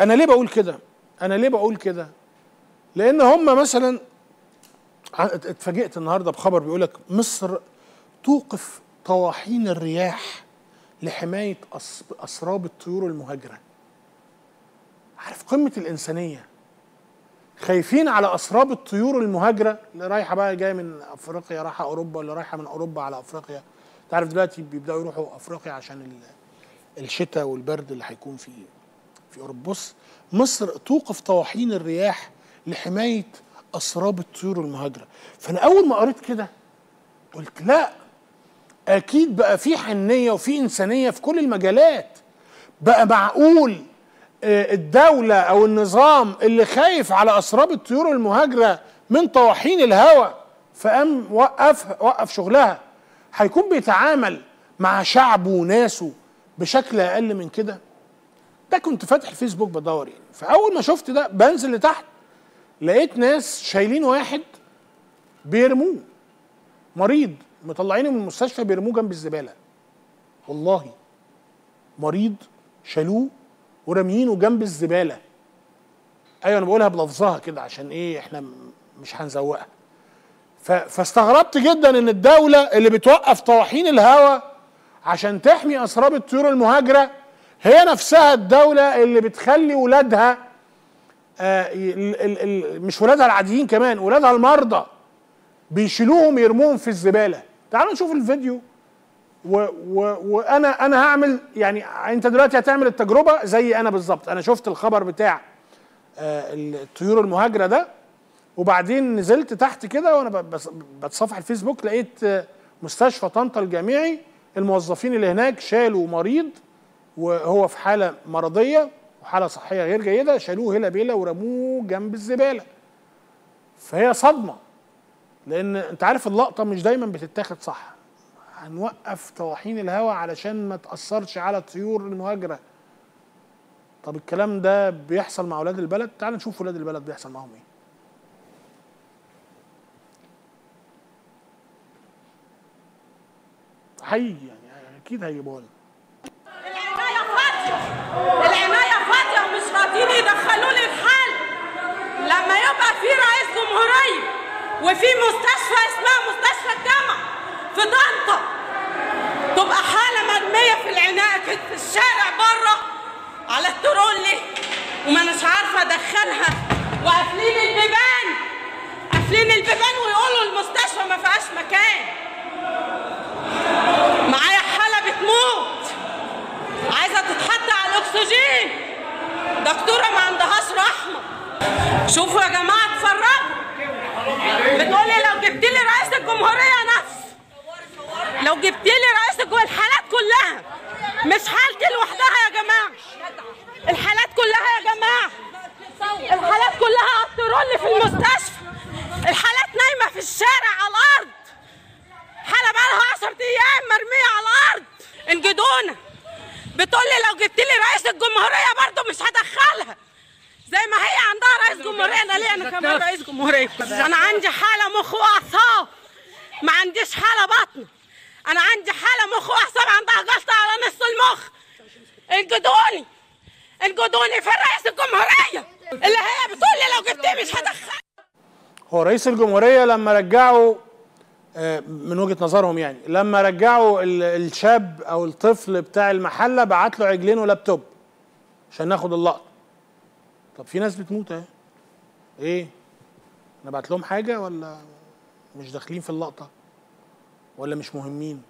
انا ليه بقول كده؟ لان هم مثلا اتفاجئت النهارده بخبر بيقولك مصر توقف طواحين الرياح لحمايه اسراب الطيور المهاجره. عارف قمه الانسانيه، خايفين على اسراب الطيور المهاجره اللي رايحه بقى جايه من افريقيا رايحه اوروبا، اللي رايحه من اوروبا على افريقيا. تعرف دلوقتي بيبداوا يروحوا افريقيا عشان الشتاء والبرد اللي هيكون في اوروبا. بص، مصر توقف طواحين الرياح لحمايه اسراب الطيور المهاجره. فانا اول ما قريت كده قلت لا، اكيد بقى في حنيه وفي انسانيه في كل المجالات. بقى معقول الدوله او النظام اللي خايف على اسراب الطيور المهاجره من طواحين الهوى فقام وقف شغلها، هيكون بيتعامل مع شعبه وناسه بشكل اقل من كده؟ ده كنت فاتح الفيسبوك بدور يعني. فاول ما شفت ده بنزل لتحت لقيت ناس شايلين واحد بيرموه، مريض مطلعينه من المستشفى بيرموه جنب الزباله. والله مريض شالوه وراميينه جنب الزباله. ايوه انا بقولها بلفظها كده عشان ايه، احنا مش هنزوقها. فاستغربت جدا ان الدوله اللي بتوقف طواحين الهوى عشان تحمي اسراب الطيور المهاجره هي نفسها الدوله اللي بتخلي ولادها مش ولادها العاديين كمان، ولادها المرضى بيشيلوهم يرموهم في الزباله. تعالوا نشوف الفيديو وانا هعمل يعني، انت دلوقتي هتعمل التجربه زي انا بالظبط. انا شفت الخبر بتاع الطيور المهاجره ده، وبعدين نزلت تحت كده وانا بتصفح الفيسبوك لقيت مستشفى طنطا الجامعي الموظفين اللي هناك شالوا مريض وهو في حاله مرضيه وحاله صحيه غير جيده، شالوه هلا بيلا ورموه جنب الزباله. فهي صدمه، لان انت عارف اللقطه مش دايما بتتاخد صح. هنوقف طواحين الهواء علشان ما تاثرش على الطيور المهاجره. طب الكلام ده بيحصل مع ولاد البلد؟ تعال نشوف ولاد البلد بيحصل معاهم ايه. حي يعني اكيد هيجيبوها لنا. العنايه فاضيه، ومش راضيين يدخلوا لي الحل. لما يبقى في رئيس جمهوريه وفي مستشفى اسمها مستشفى الجامعه في طنطا تبقى حاله مرميه في العنايه كده في الشارع بره على الترولي، وما اناش عارفه ادخلها، وقافلين البيبان ويقولوا المستشفى ما فيهاش مكان. معايا حاله بتموت عايزه تتحط على الاكسجين، دكتوره ما عندهاش رحمه. شوفوا يا جماعه اتفرجوا، بتقولي لو جبت لي رئيس الجمهوريه نفسه، لو جبت لي رئيس الجمهورية. الحالات كلها مش حالتي لوحدها يا جماعه، الحالات كلها يا جماعه، الحالات كلها على الترول في المستشفى، الحالات نايمه في الشارع على الارض، حاله بقى لها 10 ايام مرميه على الارض. انجدونا بتقول لي لو جبت لي رئيس الجمهوريه برضه مش هدخلها، زي ما هي عندها رئيس جمهوريه انا ليه انا كمان رئيس جمهوريه. انا عندي حاله مخ واعصاب، ما عنديش حاله بطن. أنا عندي حالة مخ وأعصاب عندها جلطة على نص المخ. انجدوني في رئيس الجمهورية اللي هي بتقول لي لو جبتيه مش هدخلها. هو رئيس الجمهورية لما رجعوا من وجهة نظرهم يعني، لما رجعوا الشاب أو الطفل بتاع المحلة بعت له عجلين ولابتوب عشان ناخد اللقطة. طب في ناس بتموت أهي. إيه؟ أنا بعت لهم حاجة ولا مش داخلين في اللقطة؟ ولا مش مهمين؟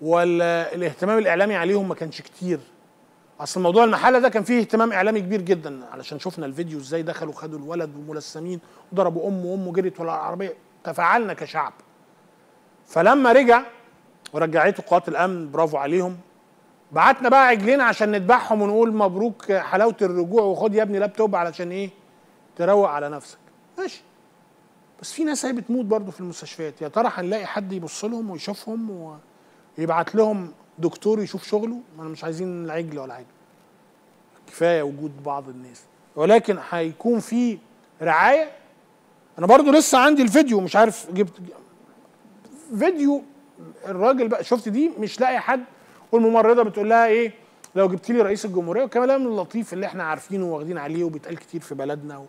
ولا الاهتمام الاعلامي عليهم ما كانش كتير؟ اصل موضوع المحله ده كان فيه اهتمام اعلامي كبير جدا، علشان شفنا الفيديو ازاي دخلوا خدوا الولد وملثمين وضربوا امه وامه جريت ولا العربيه. تفاعلنا كشعب. فلما رجع ورجعته قوات الامن برافو عليهم، بعتنا بقى عجلين عشان نذبحهم ونقول مبروك حلاوه الرجوع وخد يا ابني لابتوب علشان ايه؟ تروق على نفسك. ماشي، بس في ناس هي بتموت برضه في المستشفيات. يا ترى هنلاقي حد يبص لهم ويشوفهم ويبعت لهم دكتور يشوف شغله؟ ما انا مش عايزين العجل ولا حاجه، كفايه وجود بعض الناس، ولكن هيكون في رعايه. انا برضه لسه عندي الفيديو، مش عارف جبت فيديو الراجل بقى، شفت دي مش لاقي حد، والممرضه بتقول لها ايه لو جبت لي رئيس الجمهوريه وكلام اللطيف اللي احنا عارفينه واخدين عليه وبيتقال كتير في بلدنا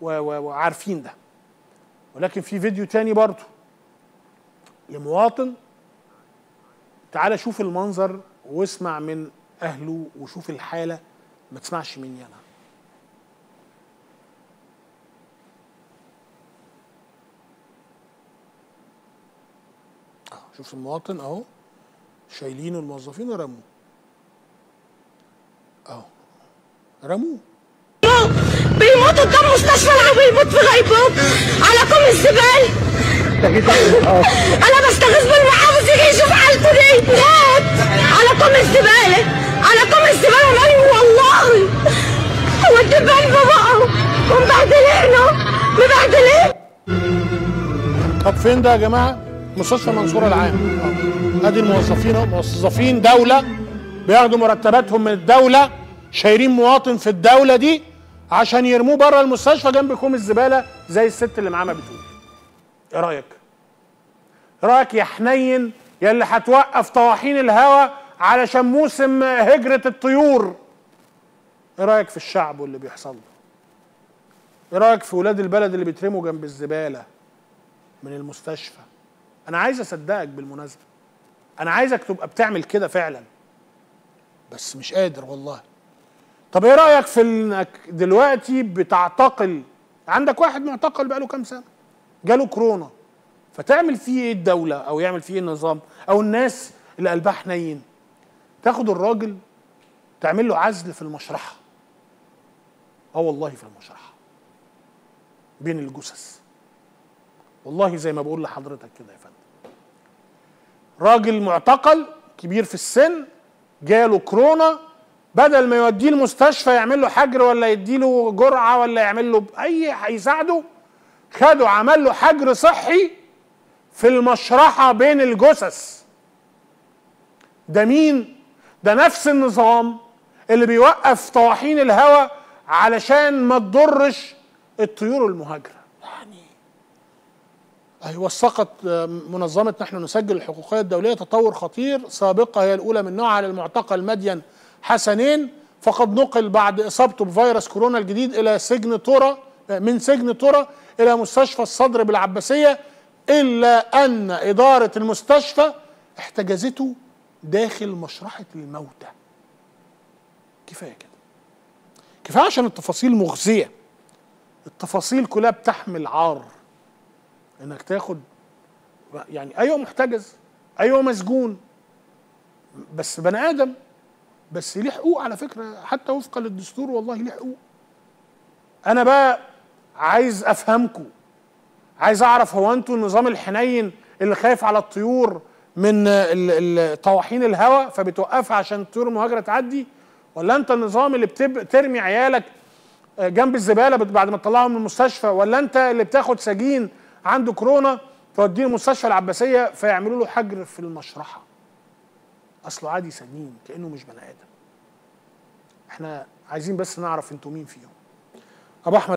وعارفين ده. ولكن في فيديو تاني برضه لمواطن، تعالى شوف المنظر واسمع من اهله وشوف الحاله، ما تسمعش مني انا. شوف المواطن اهو شايلينه الموظفين ورموه اهو، رموه بيموت قدام مستشفى العام، بيموت في الهيبوب على كوم الزبال. انا بستغيث بالمحافظ يجي يشوف حالته دي، مات على كوم الزباله، على كوم الزباله مرمي والله. هو الدبان ببقه ومبهدلينه مبهدلين. طب فين ده يا جماعه؟ مستشفى منصورة العام. ادي الموظفين اهو، موظفين دوله بياخدوا مرتباتهم من الدوله، شايرين مواطن في الدوله دي عشان يرموه بره المستشفى جنب كوم الزباله زي الست اللي معاه ما بتقول. ايه رايك؟ رايك يا حنين يا اللي هتوقف طواحين الهوا علشان موسم هجره الطيور؟ ايه رايك في الشعب واللي بيحصل له؟ ايه رايك في ولاد البلد اللي بيترموا جنب الزباله من المستشفى؟ انا عايز اصدقك بالمناسبه، انا عايزك تبقى بتعمل كده فعلا، بس مش قادر والله. طب ايه رايك في انك دلوقتي بتعتقل؟ عندك واحد معتقل بقاله كام سنه، جاله كورونا، فتعمل فيه ايه الدوله او يعمل فيه ايه النظام او الناس اللي قلبها حنين؟ تاخد الراجل تعمل له عزل في المشرحه، والله في المشرحه بين الجثث. والله زي ما بقول لحضرتك كده يا فندم، راجل معتقل كبير في السن جاله كورونا، بدل ما يوديه المستشفى يعمل له حجر ولا يديله جرعه ولا يعمل له اي هيساعده، خده عمل له حجر صحي في المشرحه بين الجثث. ده مين؟ ده نفس النظام اللي بيوقف طواحين الهوا علشان ما تضرش الطيور المهاجره. وثقت منظمة نحن نسجل الحقوقية الدولية تطور خطير، سابقة هي الأولى من نوعها للمعتقل مدين حسنين، فقد نقل بعد إصابته بفيروس كورونا الجديد إلى سجن تورا، من سجن تورا إلى مستشفى الصدر بالعباسية، إلا أن إدارة المستشفى احتجزته داخل مشرحة الموتى. كفاية كده، كفاية، عشان التفاصيل مغزية، التفاصيل كلها بتحمل عار. انك تاخد يعني ايوه محتجز، ايوه مسجون، بس بني ادم، بس ليه حقوق على فكره حتى وفقا للدستور، والله ليه حقوق. انا بقى عايز افهمكم، عايز اعرف، هو انتوا النظام الحنين اللي خايف على الطيور من طواحين الهواء فبتوقفها عشان الطيور المهاجره تعدي، ولا انت النظام اللي بترمي عيالك جنب الزباله بعد ما تطلعهم من المستشفى، ولا انت اللي بتاخد سجين عنده كورونا توديه المستشفى العباسيه فيعملوا له حجر في المشرحه؟ اصله عادي سنين كانه مش بني ادم. احنا عايزين بس نعرف انتوا مين فيهم. ابو احمد